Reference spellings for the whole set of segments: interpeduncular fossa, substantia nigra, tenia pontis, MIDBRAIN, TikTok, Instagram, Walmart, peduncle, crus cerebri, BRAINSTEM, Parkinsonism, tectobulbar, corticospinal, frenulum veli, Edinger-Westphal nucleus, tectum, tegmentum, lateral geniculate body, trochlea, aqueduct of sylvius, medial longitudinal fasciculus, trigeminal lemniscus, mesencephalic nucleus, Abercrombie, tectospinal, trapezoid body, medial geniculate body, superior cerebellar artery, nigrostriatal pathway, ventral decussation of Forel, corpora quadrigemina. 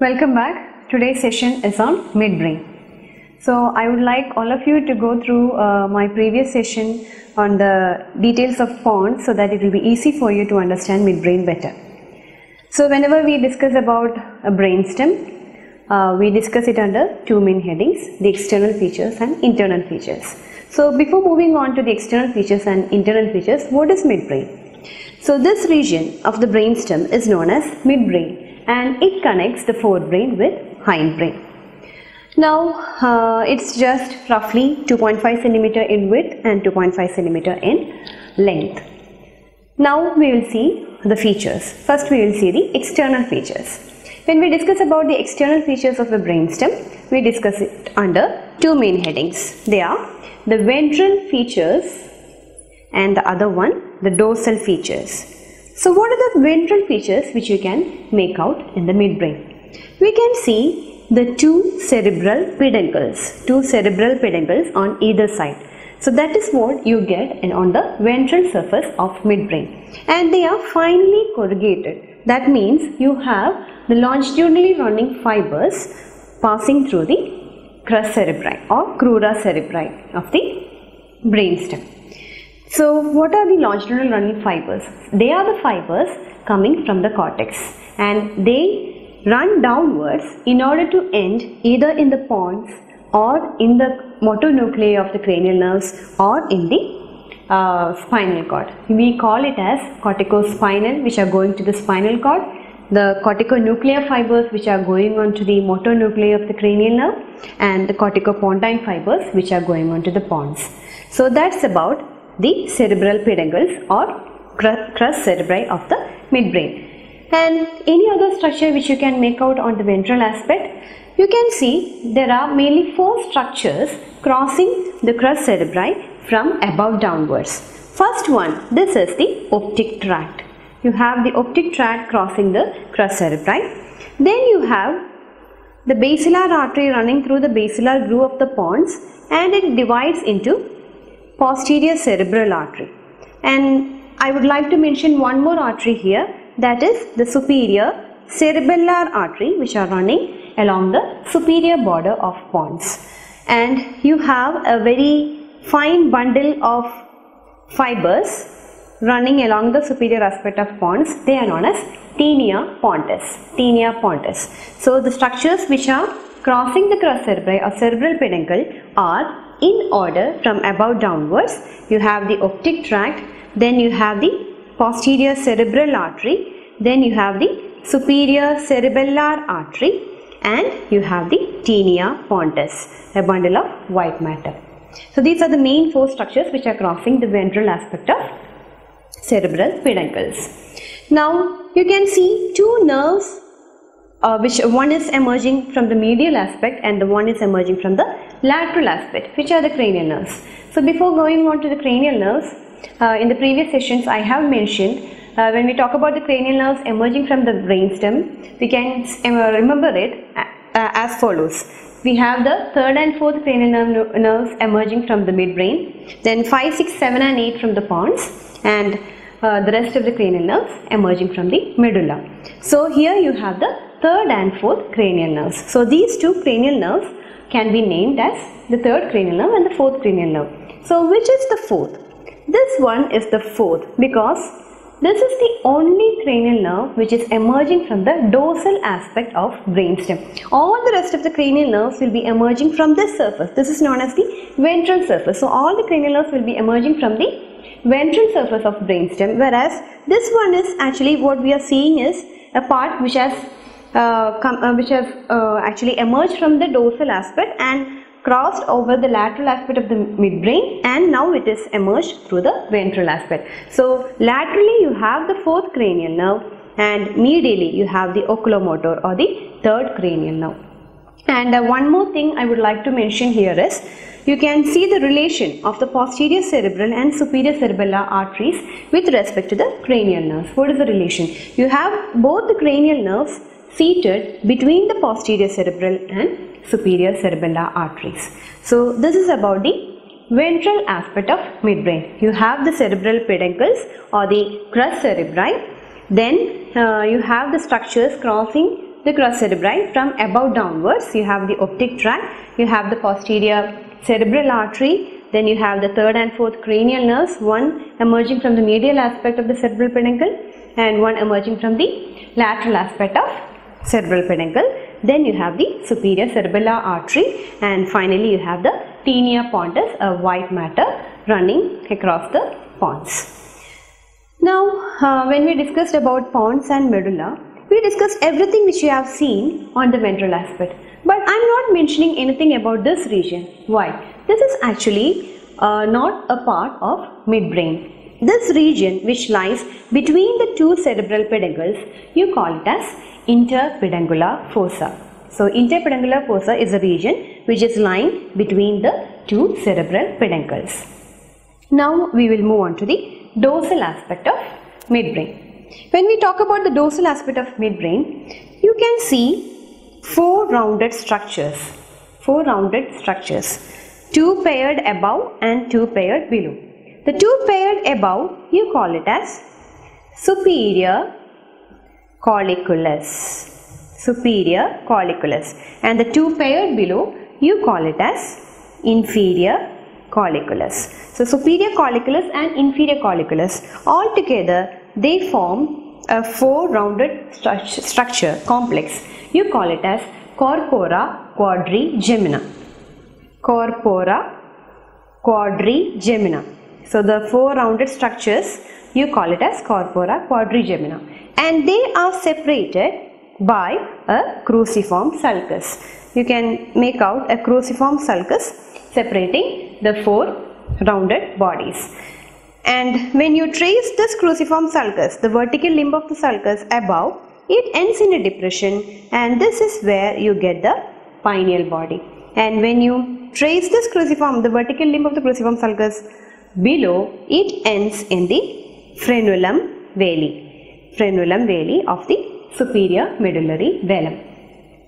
Welcome back. Today's session is on midbrain. So I would like all of you to go through my previous session on the details of pons so that it will be easy for you to understand midbrain better. So whenever we discuss about a brainstem, we discuss it under two main headings, the external features and internal features. So before moving on to the external features and internal features, what is midbrain? So this region of the brainstem is known as midbrain, and it connects the forebrain with hindbrain. Now it's just roughly 2.5 centimeter in width and 2.5 centimeter in length. Now we will see the features. First we will see the external features. When we discuss about the external features of the brainstem, we discuss it under two main headings. They are the ventral features and the other one, the dorsal features. So what are the ventral features which you can make out in the midbrain? We can see the two cerebral peduncles on either side. So that is what you get on the ventral surface of midbrain. And they are finely corrugated. That means you have the longitudinally running fibers passing through the crus cerebri or crura cerebri of the brainstem. So what are the longitudinal running fibers? They are the fibers coming from the cortex, and they run downwards in order to end either in the pons or in the motor nuclei of the cranial nerves or in the spinal cord. We call it as corticospinal, which are going to the spinal cord, the corticonuclear fibers which are going on to the motor nuclei of the cranial nerve, and the corticopontine fibers which are going on to the pons. So that's about the cerebral peduncles or crus cerebri of the midbrain. And any other structure which you can make out on the ventral aspect, you can see there are mainly four structures crossing the crus cerebri from above downwards. First one, this is the optic tract. You have the optic tract crossing the crus cerebri. Then you have the basilar artery running through the basilar groove of the pons, and it divides into posterior cerebral artery, and I would like to mention one more artery here, that is the superior cerebellar artery, which are running along the superior border of pons. And you have a very fine bundle of fibers running along the superior aspect of pons. They are known as tenia pontis. So the structures which are crossing the crus cerebri or cerebral peduncle are in order from above downwards. You have the optic tract, then you have the posterior cerebral artery, then you have the superior cerebellar artery, and you have the tenia pontis, a bundle of white matter. So these are the main four structures which are crossing the ventral aspect of cerebral peduncles. Now you can see two nerves, which one is emerging from the medial aspect and the one is emerging from the lateral aspect, which are the cranial nerves. So before going on to the cranial nerves, in the previous sessions I have mentioned when we talk about the cranial nerves emerging from the brainstem, we can remember it as follows. We have the third and fourth cranial nerves emerging from the midbrain, then 5, 6, 7 and 8 from the pons, and the rest of the cranial nerves emerging from the medulla. So here you have the third and fourth cranial nerves. So these two cranial nerves can be named as the third cranial nerve and the fourth cranial nerve. So which is the fourth? This one is the fourth, because this is the only cranial nerve which is emerging from the dorsal aspect of brainstem. All the rest of the cranial nerves will be emerging from this surface. This is known as the ventral surface. So all the cranial nerves will be emerging from the ventral surface of brainstem, whereas this one is actually, what we are seeing is a part which has actually emerged from the dorsal aspect and crossed over the lateral aspect of the midbrain, and now it is emerged through the ventral aspect. So laterally you have the fourth cranial nerve, and medially you have the oculomotor or the third cranial nerve. And one more thing I would like to mention here is, you can see the relation of the posterior cerebral and superior cerebellar arteries with respect to the cranial nerves. What is the relation? You have both the cranial nerves seated between the posterior cerebral and superior cerebellar arteries. So this is about the ventral aspect of midbrain. You have the cerebral peduncles or the crus cerebri, then you have the structures crossing the crus cerebri from above downwards. You have the optic tract, you have the posterior cerebral artery, then you have the third and fourth cranial nerves, one emerging from the medial aspect of the cerebral peduncle and one emerging from the lateral aspect of cerebral peduncle. Then you have the superior cerebellar artery, and finally you have the tenia pontis, a white matter running across the pons. Now, when we discussed about pons and medulla, we discussed everything which you have seen on the ventral aspect. But I am not mentioning anything about this region. Why? This is actually not a part of midbrain. This region which lies between the two cerebral peduncles, you call it as interpeduncular fossa. So, interpeduncular fossa is a region which is lying between the two cerebral peduncles. Now, we will move on to the dorsal aspect of midbrain. When we talk about the dorsal aspect of midbrain, you can see four rounded structures, two paired above and two paired below. The two paired above, you call it as superior colliculus, and the two paired below, you call it as inferior colliculus. So, superior colliculus and inferior colliculus, all together they form a four-rounded structure complex. You call it as corpora quadrigemina. So, the four-rounded structures, you call it as corpora quadrigemina, and they are separated by a cruciform sulcus. You can make out a cruciform sulcus separating the four rounded bodies. And when you trace this cruciform sulcus, the vertical limb of the sulcus above, it ends in a depression, and this is where you get the pineal body. And when you trace this cruciform, the vertical limb of the cruciform sulcus below, it ends in the frenulum veli of the superior medullary velum.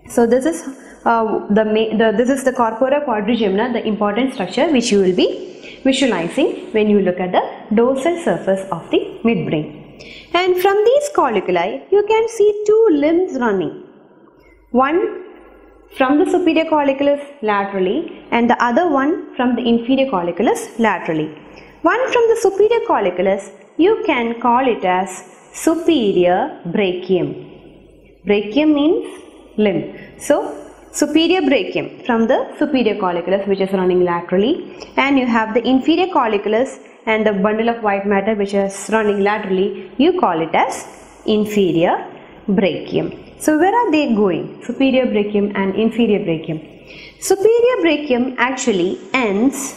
So this is the corpora quadrigemina, the important structure which you will be visualizing when you look at the dorsal surface of the midbrain. And from these colliculi, you can see two limbs running, one from the superior colliculus laterally and the other one from the inferior colliculus laterally. One from the superior colliculus, you can call it as superior brachium means limb. So superior brachium from the superior colliculus, which is running laterally, and you have the inferior colliculus and the bundle of white matter which is running laterally, you call it as inferior brachium. So where are they going? Superior brachium and inferior brachium. Superior brachium actually ends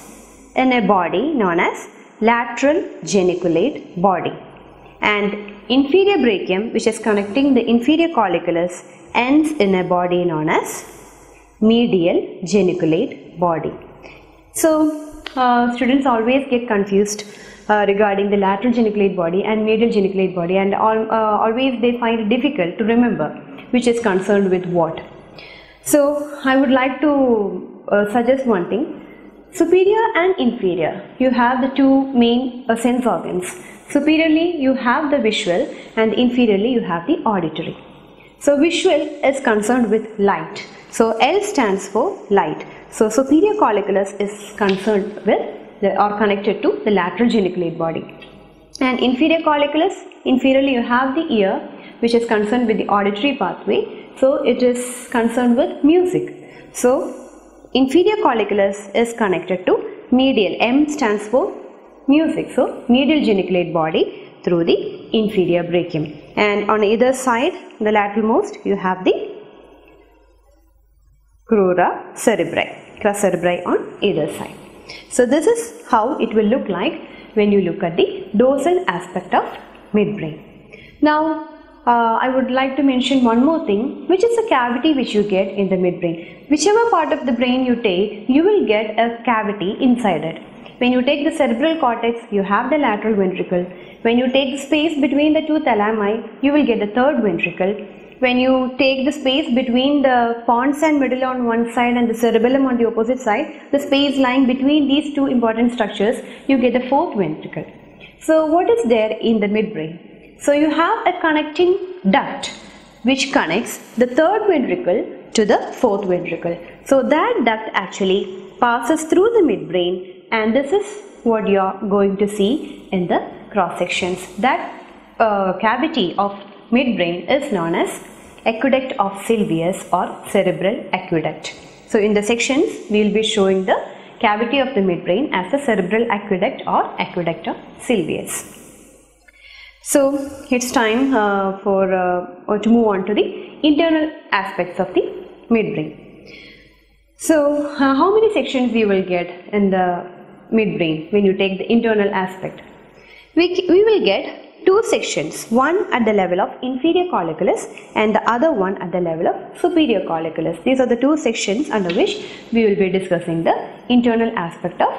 in a body known as lateral geniculate body, and inferior brachium, which is connecting the inferior colliculus, ends in a body known as medial geniculate body. So students always get confused regarding the lateral geniculate body and medial geniculate body, and always they find it difficult to remember which is concerned with what. So I would like to suggest one thing. Superior and inferior, you have the two main sense organs. Superiorly you have the visual, and inferiorly you have the auditory. So visual is concerned with light. So L stands for light. So superior colliculus is concerned with or connected to the lateral geniculate body. And inferior colliculus, inferiorly you have the ear, which is concerned with the auditory pathway. So it is concerned with music. So inferior colliculus is connected to medial, M stands for music, so medial geniculate body through the inferior brachium. And on either side, the lateralmost, you have the crus cerebri on either side. So this is how it will look like when you look at the dorsal aspect of midbrain. Now, I would like to mention one more thing, which is a cavity which you get in the midbrain. Whichever part of the brain you take, you will get a cavity inside it. When you take the cerebral cortex, you have the lateral ventricle. When you take the space between the two thalami, you will get the third ventricle. When you take the space between the pons and medulla on one side and the cerebellum on the opposite side, the space lying between these two important structures, you get the fourth ventricle. So what is there in the midbrain? So you have a connecting duct which connects the third ventricle to the fourth ventricle. So that duct actually passes through the midbrain, and this is what you are going to see in the cross sections. That cavity of midbrain is known as aqueduct of Sylvius or cerebral aqueduct. So in the sections we will be showing the cavity of the midbrain as the cerebral aqueduct or aqueduct of Sylvius. So it's time to move on to the internal aspects of the midbrain. So how many sections you will get in the midbrain when you take the internal aspect? We will get two sections, one at the level of inferior colliculus and the other one at the level of superior colliculus. These are the two sections under which we will be discussing the internal aspect of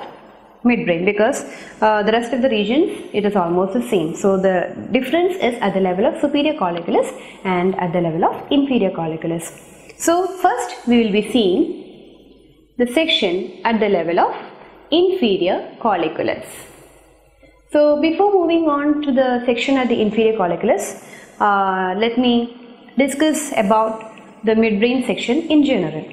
midbrain, because the rest of the regions it is almost the same. So the difference is at the level of superior colliculus and at the level of inferior colliculus. So first we will be seeing the section at the level of inferior colliculus. So before moving on to the section at the inferior colliculus, let me discuss about the midbrain section in general.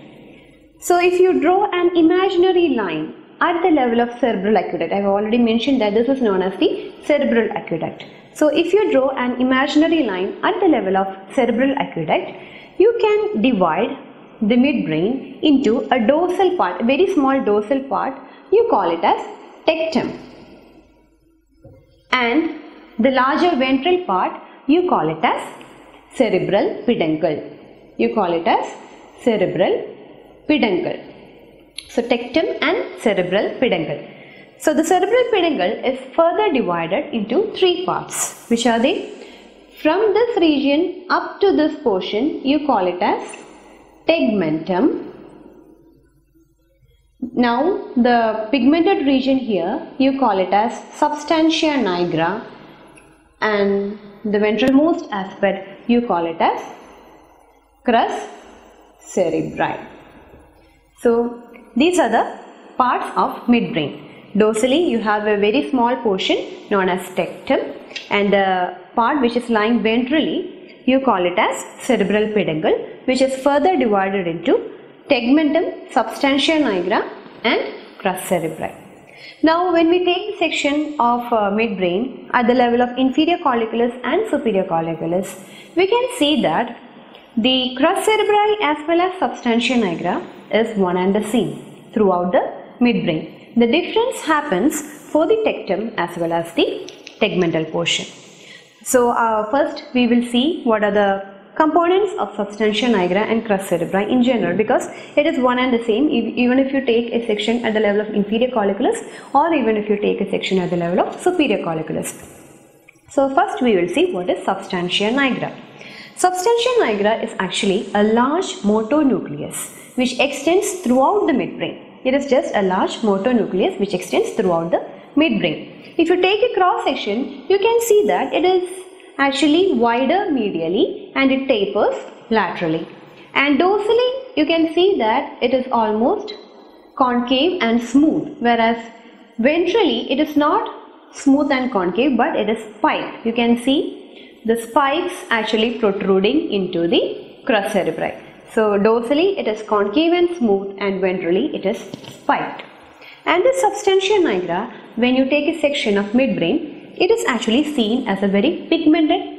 So if you draw an imaginary line at the level of cerebral aqueduct, I have already mentioned that this is known as the cerebral aqueduct. So if you draw an imaginary line at the level of cerebral aqueduct, you can divide the midbrain into a dorsal part, a very small dorsal part. You call it as tectum, and the larger ventral part you call it as cerebral peduncle. You call it as cerebral peduncle. So tectum and cerebral peduncle. So the cerebral peduncle is further divided into three parts, which are they? From this region up to this portion you call it as tegmentum. Now the pigmented region here you call it as substantia nigra, and the ventralmost aspect you call it as crus cerebri. So these are the parts of midbrain. Dorsally you have a very small portion known as tectum, and the part which is lying ventrally you call it as cerebral peduncle, which is further divided into tegmentum, substantia nigra and crus cerebri. Now when we take the section of midbrain at the level of inferior colliculus and superior colliculus, we can see that the crus cerebri as well as substantia nigra is one and the same throughout the midbrain. The difference happens for the tectum as well as the tegmental portion. So first we will see what are the components of substantia nigra and crus cerebri in general, because it is one and the same even if you take a section at the level of inferior colliculus or even if you take a section at the level of superior colliculus. So first we will see what is substantia nigra. Substantia nigra is actually a large motor nucleus which extends throughout the midbrain. It is just a large motor nucleus which extends throughout the midbrain. If you take a cross section, you can see that it is actually wider medially and it tapers laterally, and dorsally you can see that it is almost concave and smooth, whereas ventrally it is not smooth and concave but it is spiked. You can see the spikes actually protruding into the crus cerebri. So dorsally it is concave and smooth, and ventrally it is spiked. And the substantia nigra, when you take a section of midbrain, it is actually seen as a very pigmented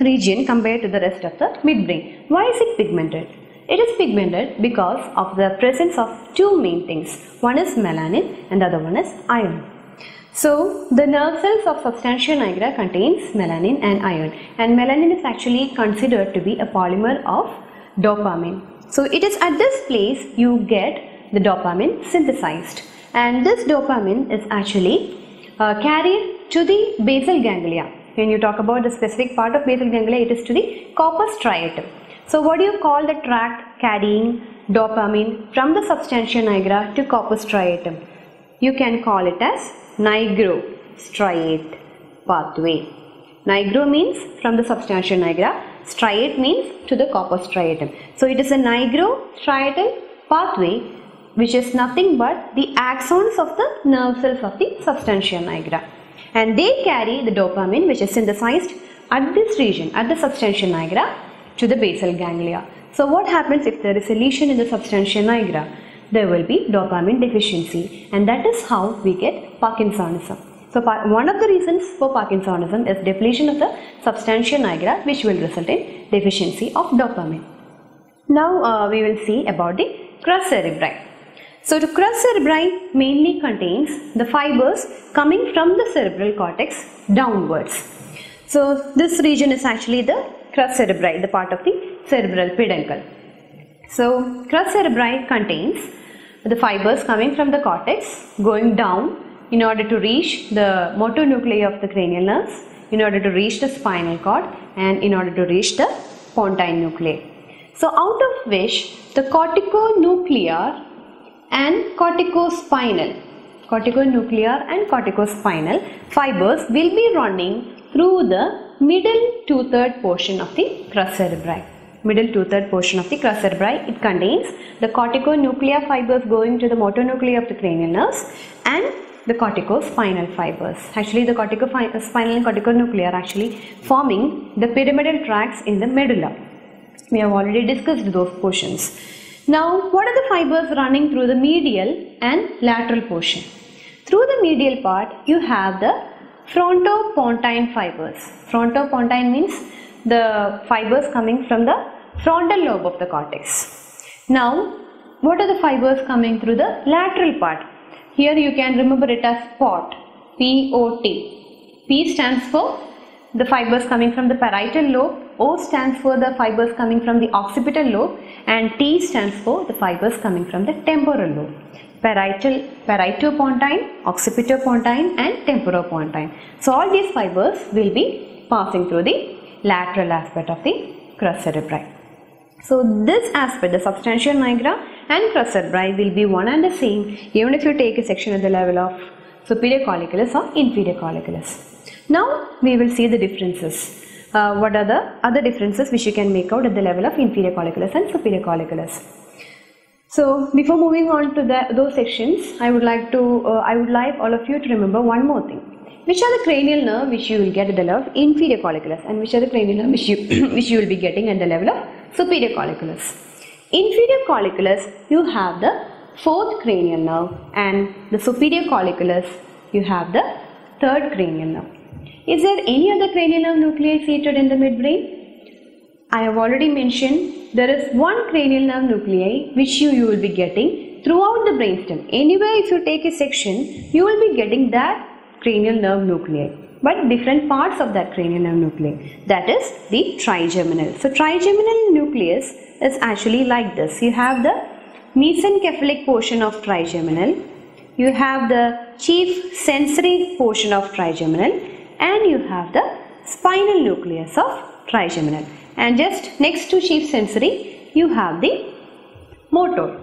region compared to the rest of the midbrain. Why is it pigmented? It is pigmented because of the presence of two main things. One is melanin and the other one is iron. So the nerve cells of substantia nigra contains melanin and iron, and melanin is actually considered to be a polymer of dopamine. So it is at this place you get the dopamine synthesized, and this dopamine is actually carried to the basal ganglia. When you talk about the specific part of basal ganglia, it is to the corpus striatum. So what do you call the tract carrying dopamine from the substantia nigra to corpus striatum? You can call it as nigrostriate pathway. Nigro means from the substantia nigra, striate means to the corpus striatum. So it is a nigrostriatal pathway, which is nothing but the axons of the nerve cells of the substantia nigra, and they carry the dopamine which is synthesized at this region, at the substantia nigra, to the basal ganglia. So what happens if there is a lesion in the substantia nigra? There will be dopamine deficiency, and that is how we get Parkinsonism. So one of the reasons for Parkinsonism is depletion of the substantia nigra, which will result in deficiency of dopamine. Now we will see about the crus cerebri. So the crus cerebri mainly contains the fibers coming from the cerebral cortex downwards. So this region is actually the crus cerebri, the part of the cerebral peduncle. So crus cerebri contains the fibers coming from the cortex going down in order to reach the motor nuclei of the cranial nerves, in order to reach the spinal cord, and in order to reach the pontine nuclei. So out of which the corticonuclear and corticospinal fibers will be running through the middle two-third portion of the crus cerebri. It contains the corticonuclear fibers going to the motor nuclei of the cranial nerves and the corticospinal fibers. Actually, the corticospinal and corticonuclear are actually forming the pyramidal tracts in the medulla. We have already discussed those portions. Now, what are the fibers running through the medial and lateral portion? Through the medial part, you have the frontopontine fibers. Frontopontine means the fibers coming from the frontal lobe of the cortex. Now, what are the fibers coming through the lateral part? Here you can remember it as POT, P-O-T. P stands for the fibers coming from the parietal lobe, O stands for the fibers coming from the occipital lobe, and T stands for the fibers coming from the temporal lobe. Parieto-pontine, occipito-pontine and temporopontine. So all these fibers will be passing through the lateral aspect of the crus cerebri. So this aspect, the substantia nigra and crus cerebri, will be one and the same even if you take a section at the level of superior colliculus or inferior colliculus. Now we will see the differences. What are the other differences which you can make out at the level of inferior colliculus and superior colliculus? So before moving on to those sections, I would like all of you to remember one more thing. Which are the cranial nerve which you will get at the level of inferior colliculus, and which are the cranial nerve which you which you will be getting at the level of superior colliculus? Inferior colliculus, you have the fourth cranial nerve, and the superior colliculus, you have the third cranial nerve. Is there any other cranial nerve nuclei seated in the midbrain? I have already mentioned there is one cranial nerve nuclei which you will be getting throughout the brainstem. Anywhere if you take a section, you will be getting that cranial nerve nuclei, but different parts of that cranial nerve nuclei, that is the trigeminal. So trigeminal nucleus is actually like this. You have the mesencephalic portion of trigeminal, you have the chief sensory portion of trigeminal, and you have the spinal nucleus of trigeminal, and just next to chief sensory you have the motor.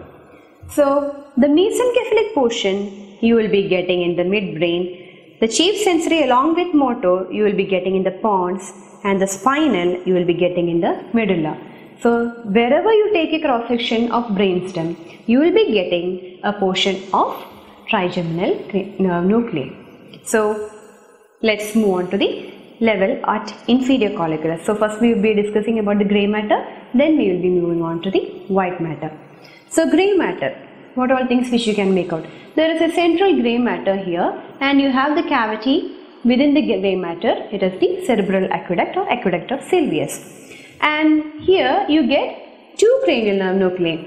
So the mesencephalic portion you will be getting in the midbrain. The chief sensory along with motor you will be getting in the pons, and the spinal you will be getting in the medulla. So wherever you take a cross section of brainstem, you will be getting a portion of trigeminal nerve nuclei. So let's move on to the level at inferior colliculus. So first we will be discussing about the grey matter, then we will be moving on to the white matter. So grey matter, what all things which you can make out? There is a central grey matter here, and you have the cavity within the grey matter. It is the cerebral aqueduct or aqueduct of Sylvius. And here you get two cranial nerve nuclei.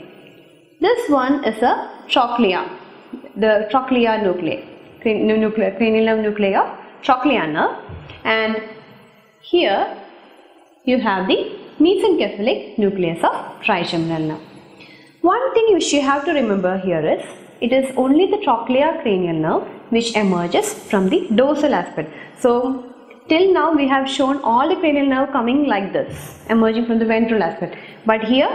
This one is a trochlea, the trochlea nuclei, cranial nerve nuclei of trochlea nerve. And here you have the mesencephalic nucleus of trigeminal nerve. One thing which you have to remember here is it is only the trochlea cranial nerve which emerges from the dorsal aspect. So till now we have shown all the cranial nerve coming like this, emerging from the ventral aspect. But here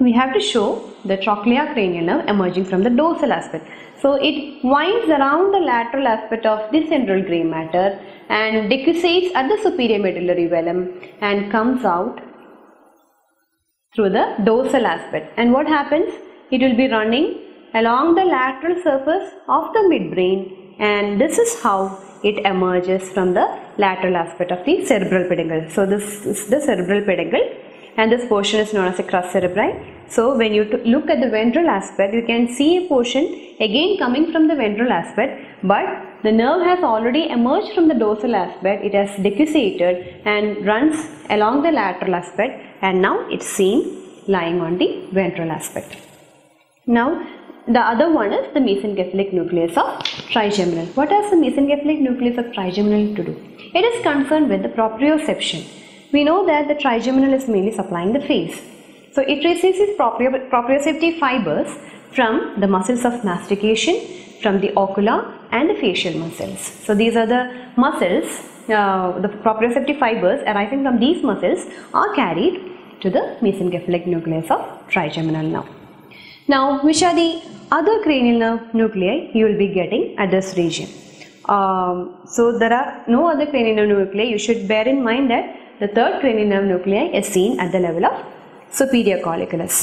we have to show the trochlea cranial nerve emerging from the dorsal aspect. So it winds around the lateral aspect of the central grey matter and decussates at the superior medullary vellum and comes out through the dorsal aspect. And what happens? It will be running along the lateral surface of the midbrain, and this is how it emerges from the lateral aspect of the cerebral peduncle. So this is the cerebral peduncle and this portion is known as a crus cerebri. So when you look at the ventral aspect, you can see a portion again coming from the ventral aspect, but the nerve has already emerged from the dorsal aspect. It has decussated and runs along the lateral aspect, and now it's seen lying on the ventral aspect. Now the other one is the mesencephalic nucleus of trigeminal. What does the mesencephalic nucleus of trigeminal to do? It is concerned with the proprioception. We know that the trigeminal is mainly supplying the face. So it receives its proprioceptive fibers from the muscles of mastication, from the ocular and the facial muscles. So these are the muscles, the proprioceptive fibers arising from these muscles are carried to the mesencephalic nucleus of trigeminal nerve. Now, which are the other cranial nerve nuclei you will be getting at this region? So there are no other cranial nerve nuclei. You should bear in mind that the third cranial nerve nuclei is seen at the level of superior colliculus.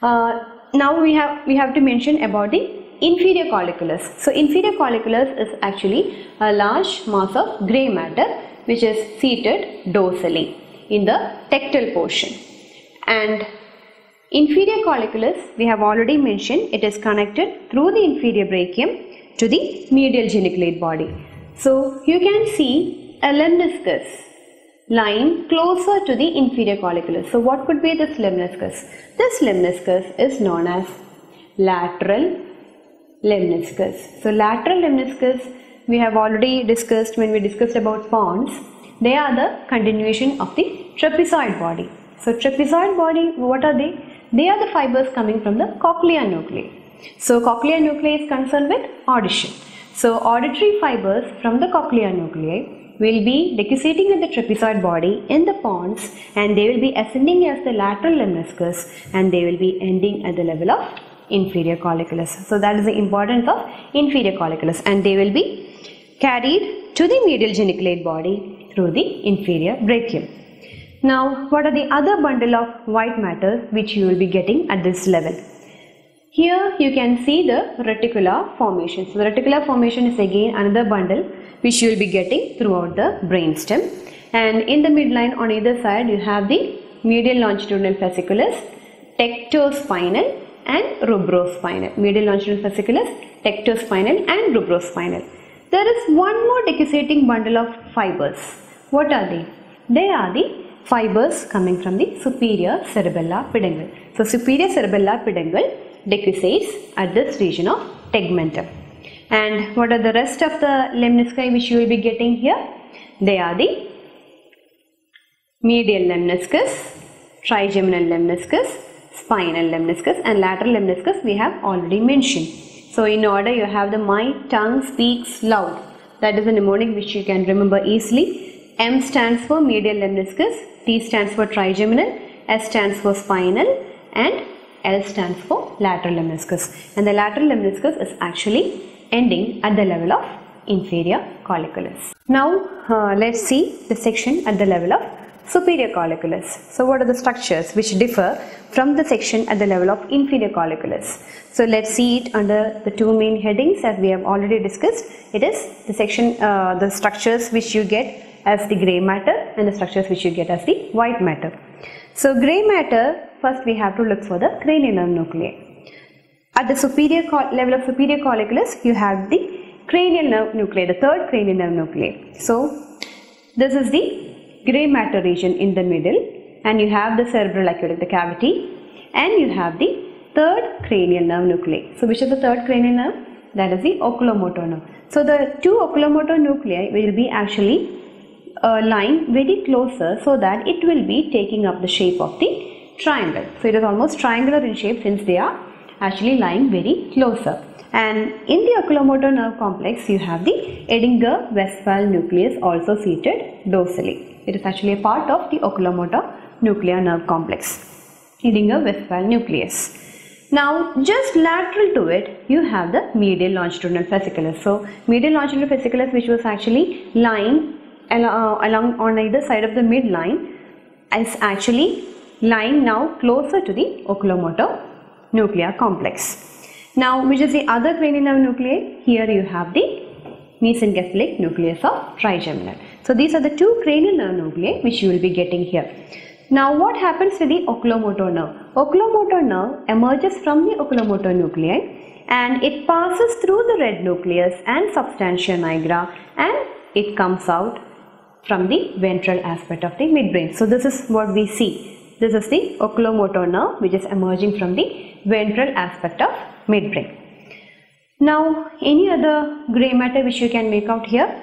Now we have to mention about the inferior colliculus. So inferior colliculus is actually a large mass of grey matter which is seated dorsally in the tectal portion, and inferior colliculus, we have already mentioned, it is connected through the inferior brachium to the medial geniculate body. So you can see a lemniscus lying closer to the inferior colliculus. So what could be this lemniscus? This lemniscus is known as lateral lemniscus. So lateral lemniscus we have already discussed when we discussed about pons. They are the continuation of the trapezoid body. So trapezoid body, what are they? They are the fibers coming from the cochlear nuclei. So cochlear nuclei is concerned with audition. So auditory fibers from the cochlear nuclei will be decussating in the trapezoid body in the pons, and they will be ascending as the lateral lemniscus, and they will be ending at the level of inferior colliculus. So that is the importance of inferior colliculus, and they will be carried to the medial geniculate body through the inferior brachium. Now, what are the other bundle of white matter which you will be getting at this level? Here you can see the reticular formation. So the reticular formation is again another bundle which you will be getting throughout the brainstem. And in the midline on either side you have the medial longitudinal fasciculus, tectospinal and rubrospinal. Medial longitudinal fasciculus, tectospinal and rubrospinal. There is one more decussating bundle of fibers. What are they? They are the fibers coming from the superior cerebellar peduncle. So superior cerebellar peduncle decussates at this region of tegmentum. And what are the rest of the lemnisci which you will be getting here? They are the medial lemniscus, trigeminal lemniscus, spinal lemniscus and lateral lemniscus we have already mentioned. So in order you have the my tongue speaks loud. That is a mnemonic which you can remember easily. M stands for medial lemniscus, T stands for trigeminal, S stands for spinal and L stands for lateral lemniscus. And the lateral lemniscus is actually ending at the level of inferior colliculus. Now let's see the section at the level of superior colliculus. So what are the structures which differ from the section at the level of inferior colliculus? So let's see it under the two main headings as we have already discussed. It is the section, the structures which you get as the grey matter and the structures which you get as the white matter. So grey matter, first we have to look for the cranial nerve nuclei. At the superior level of superior colliculus you have the cranial nerve nuclei, the third cranial nerve nuclei. So this is the grey matter region in the middle, and you have the cerebral aqueduct, the cavity, and you have the third cranial nerve nuclei. So which is the third cranial nerve? That is the oculomotor nerve. So the two oculomotor nuclei will be actually lying very closer, so that it will be taking up the shape of the triangle. So it is almost triangular in shape since they are actually lying very closer. And in the oculomotor nerve complex you have the Edinger-Westphal nucleus also seated dorsally. It is actually a part of the oculomotor nuclear nerve complex, Edinger-Westphal nucleus. Now just lateral to it you have the medial longitudinal fasciculus. So medial longitudinal fasciculus which was actually lying along on either side of the midline is actually lying now closer to the oculomotor nuclear complex. Now which is the other cranial nerve nuclei? Here you have the mesencephalic nucleus of trigeminal. So these are the two cranial nerve nuclei which you will be getting here. Now what happens to the oculomotor nerve? Oculomotor nerve emerges from the oculomotor nuclei and it passes through the red nucleus and substantia nigra and it comes out from the ventral aspect of the midbrain. So this is what we see. This is the oculomotor nerve which is emerging from the ventral aspect of midbrain. Now any other grey matter which you can make out here?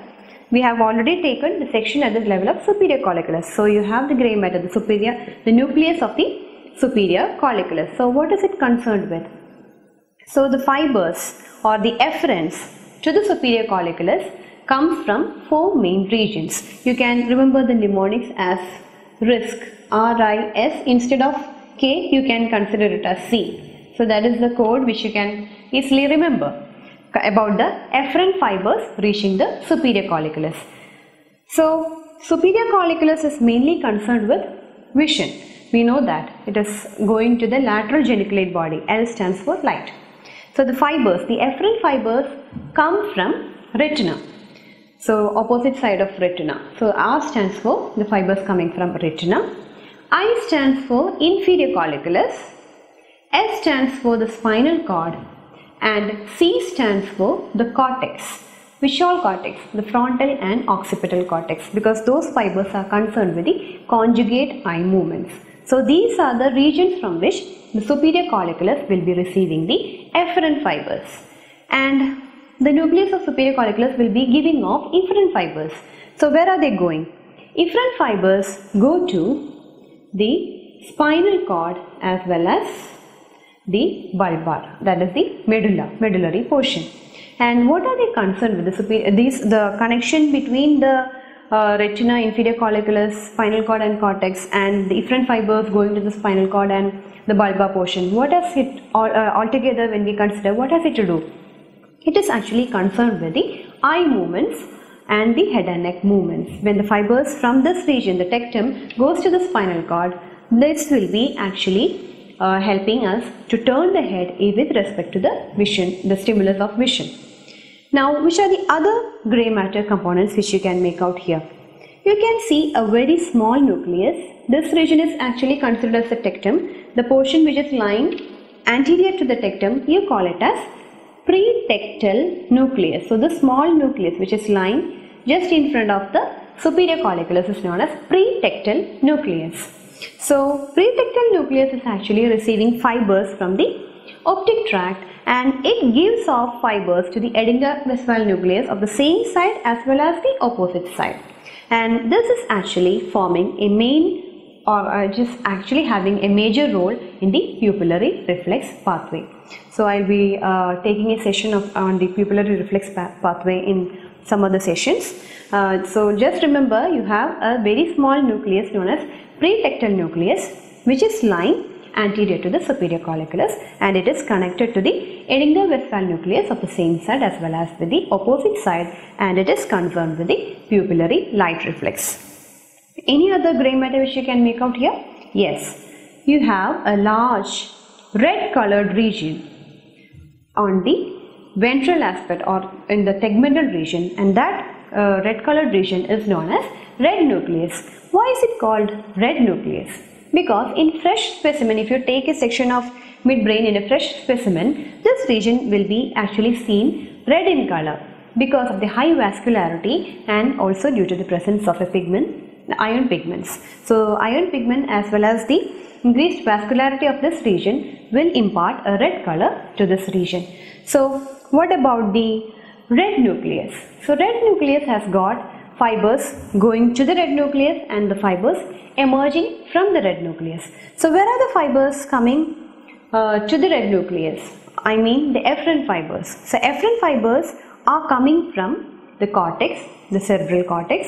We have already taken the section at the level of superior colliculus. So you have the grey matter, the nucleus of the superior colliculus. So what is it concerned with? So the fibers or the efferents to the superior colliculus comes from four main regions. You can remember the mnemonics as RISC, R-I-S, instead of K you can consider it as C. So that is the code which you can easily remember about the efferent fibers reaching the superior colliculus. So superior colliculus is mainly concerned with vision. We know that it is going to the lateral geniculate body. L stands for light. So the fibers, the efferent fibers come from retina. So opposite side of retina. So R stands for the fibers coming from retina. I stands for inferior colliculus. S stands for the spinal cord. And C stands for the cortex. Which all cortex? The frontal and occipital cortex. Because those fibers are concerned with the conjugate eye movements. So these are the regions from which the superior colliculus will be receiving the efferent fibers. And the nucleus of superior colliculus will be giving off efferent fibers. So where are they going? Efferent fibers go to the spinal cord as well as the bulbar, that is the medulla, medullary portion. And what are they concerned with? The connection between the retina, inferior colliculus, spinal cord and cortex, and the efferent fibers going to the spinal cord and the bulbar portion. What does it altogether when we consider, what has it to do? It is actually concerned with the eye movements and the head and neck movements. When the fibers from this region, the tectum, goes to the spinal cord, this will be actually helping us to turn the head with respect to the vision, the stimulus of vision. Now, which are the other grey matter components which you can make out here? You can see a very small nucleus. This region is actually considered as the tectum. The portion which is lying anterior to the tectum, you call it as pretectal nucleus. So the small nucleus which is lying just in front of the superior colliculus is known as pretectal nucleus. So pretectal nucleus is actually receiving fibers from the optic tract and it gives off fibers to the Edinger-Westphal nucleus of the same side as well as the opposite side. And this is actually forming a main or just actually having a major role in the pupillary reflex pathway. So I will be taking a session on the pupillary reflex pathway in some other sessions. So just remember, you have a very small nucleus known as pretectal nucleus which is lying anterior to the superior colliculus and it is connected to the Edinger-Westphal nucleus of the same side as well as with the opposite side and it is concerned with the pupillary light reflex. Any other grey matter which you can make out here? Yes, you have a large red colored region on the ventral aspect or in the tegmental region and that red colored region is known as red nucleus. Why is it called red nucleus? Because in fresh specimen, if you take a section of midbrain in a fresh specimen, this region will be actually seen red in color because of the high vascularity and also due to the presence of a pigment, iron pigments. So iron pigment as well as the increased vascularity of this region will impart a red color to this region. So what about the red nucleus? So red nucleus has got fibers going to the red nucleus and the fibers emerging from the red nucleus. So where are the fibers coming to the red nucleus? I mean the efferent fibers. So efferent fibers are coming from the cortex, the cerebral cortex.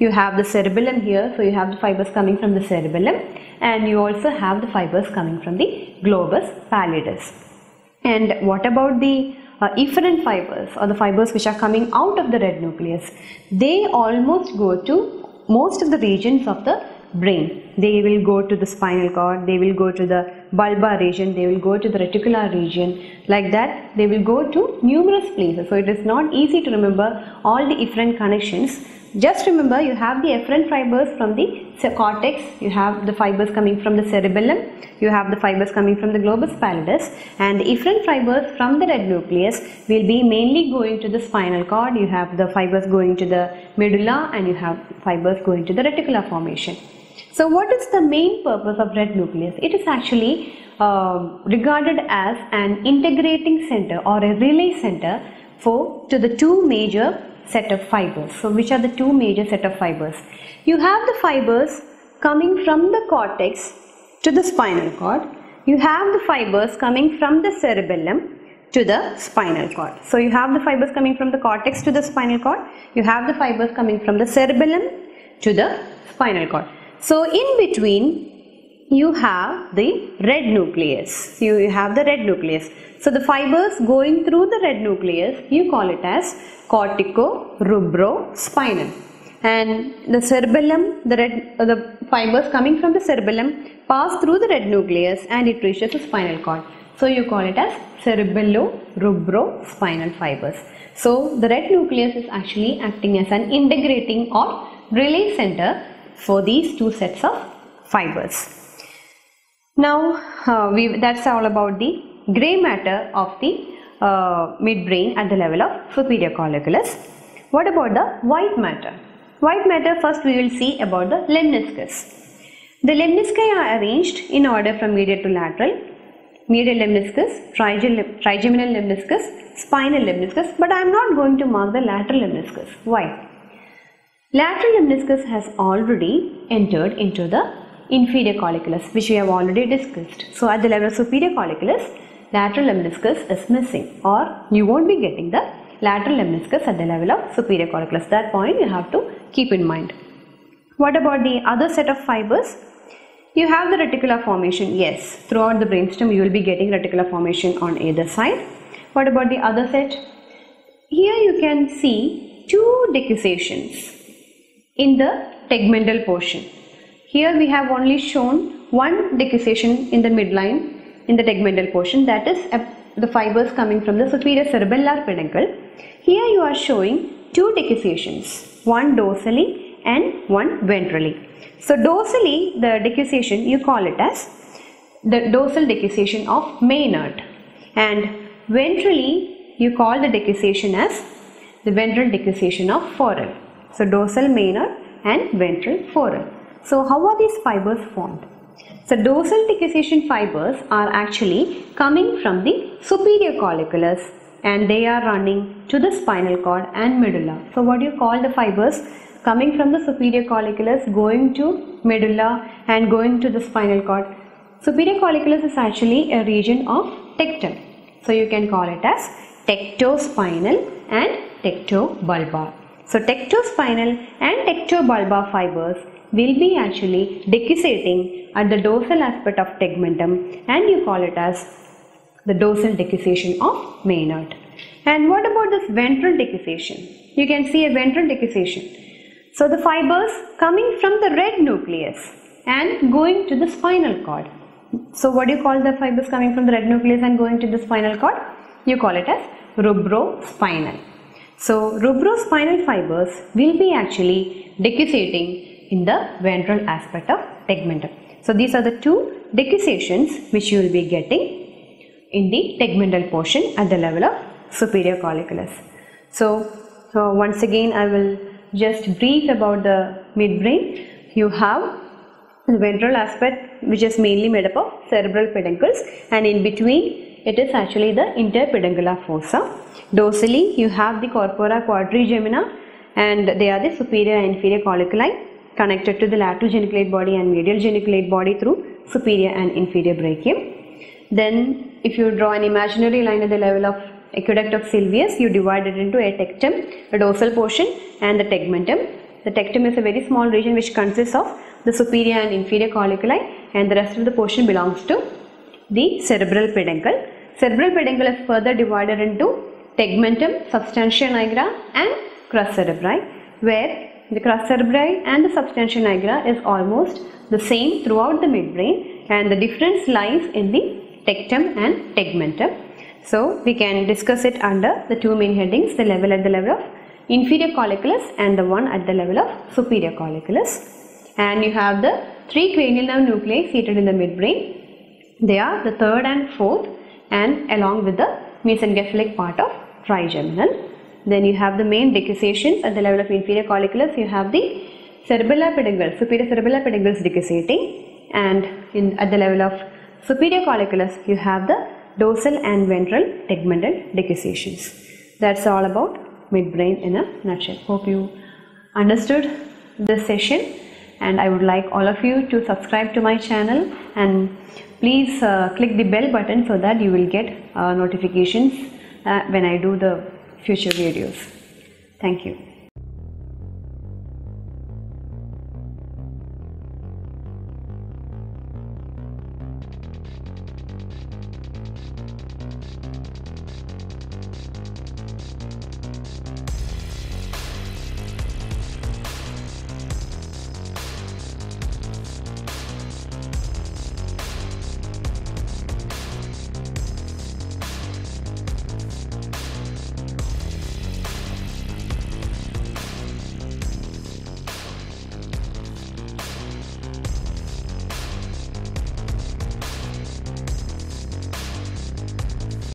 You have the cerebellum here, so you have the fibers coming from the cerebellum and you also have the fibers coming from the globus pallidus. And what about the efferent fibers or the fibers which are coming out of the red nucleus? They almost go to most of the regions of the brain. They will go to the spinal cord, they will go to the bulbar region, they will go to the reticular region. Like that, they will go to numerous places. So it is not easy to remember all the efferent connections. Just remember, you have the efferent fibers from the cortex, you have the fibers coming from the cerebellum, you have the fibers coming from the globus pallidus, and the efferent fibers from the red nucleus will be mainly going to the spinal cord. You have the fibers going to the medulla and you have fibers going to the reticular formation. So what is the main purpose of red nucleus? It is actually regarded as an integrating center or a relay center to the two major set of fibers. So which are the two major set of fibers? You have the fibers coming from the cortex to the spinal cord. You have the fibers coming from the cerebellum to the spinal cord. So you have the fibers coming from the cortex to the spinal cord. You have the fibers coming from the cerebellum to the spinal cord. So in between you have the red nucleus. You have the red nucleus. So the fibers going through the red nucleus, you call it as cortico-rubrospinal. And the cerebellum, the fibers coming from the cerebellum pass through the red nucleus and it reaches the spinal cord. So you call it as cerebello-rubrospinal fibers. So the red nucleus is actually acting as an integrating or relay center for these two sets of fibers. Now that's all about the grey matter of the midbrain at the level of superior colliculus. What about the white matter? White matter, first we will see about the lemniscus. The lemnisci are arranged in order from medial to lateral: medial lemniscus, trigeminal lemniscus, spinal lemniscus, but I am not going to mark the lateral lemniscus. Why? Lateral lemniscus has already entered into the inferior colliculus, which we have already discussed. So at the level of superior colliculus, lateral lemniscus is missing, or you won't be getting the lateral lemniscus at the level of superior colliculus. That point you have to keep in mind. What about the other set of fibers? You have the reticular formation. Yes, throughout the brainstem you will be getting reticular formation on either side. What about the other set? Here you can see two decussations in the tegmental portion. Here we have only shown one decussation in the midline in the tegmental portion, that is the fibers coming from the superior cerebellar peduncle. Here you are showing two decussations, one dorsally and one ventrally. So dorsally, the decussation, you call it as the dorsal decussation of Meynert, and ventrally you call the decussation as the ventral decussation of Forel. So dorsal Meynert and ventral Forel. So how are these fibers formed? So dorsal decussation fibers are actually coming from the superior colliculus and they are running to the spinal cord and medulla. So what do you call the fibers coming from the superior colliculus going to medulla and going to the spinal cord? Superior colliculus is actually a region of tectum. So you can call it as tectospinal and tectobulbar. So tectospinal and tectobulbar fibers will be actually decussating at the dorsal aspect of tegmentum, and you call it as the dorsal decussation of Meynert. And what about this ventral decussation? You can see a ventral decussation. So the fibers coming from the red nucleus and going to the spinal cord. So what do you call the fibers coming from the red nucleus and going to the spinal cord? You call it as rubrospinal. So rubrospinal fibers will be actually decussating in the ventral aspect of tegmentum. So these are the two decussations which you will be getting in the tegmental portion at the level of superior colliculus. So once again I will just brief about the midbrain. You have the ventral aspect which is mainly made up of cerebral peduncles, and in between it is actually the interpeduncular fossa. Dorsally, you have the corpora quadrigemina, and they are the superior and inferior colliculi connected to the lateral geniculate body and medial geniculate body through superior and inferior brachium. Then, if you draw an imaginary line at the level of aqueduct of Sylvius, you divide it into a tectum, a dorsal portion, and the tegmentum. The tectum is a very small region which consists of the superior and inferior colliculi, and the rest of the portion belongs to the cerebral peduncle. Cerebral peduncle is further divided into tegmentum, substantia nigra and crus cerebri, where the crus cerebri and the substantia nigra is almost the same throughout the midbrain, and the difference lies in the tectum and tegmentum. So we can discuss it under the two main headings, the level at the level of inferior colliculus and the one at the level of superior colliculus. And you have the three cranial nerve nuclei seated in the midbrain. They are the third and fourth, and along with the mesencephalic part of trigeminal. Then you have the main decussations at the level of inferior colliculus. You have the cerebellar peduncle, superior cerebellar peduncles decussating, and at the level of superior colliculus you have the dorsal and ventral tegmental decussations. That's all about midbrain in a nutshell. Hope you understood this session, and I would like all of you to subscribe to my channel, and please click the bell button so that you will get notifications when I do the future videos. Thank you.